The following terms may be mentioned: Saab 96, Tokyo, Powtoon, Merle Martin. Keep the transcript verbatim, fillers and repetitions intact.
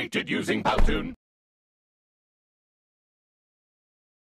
created using Powtoon.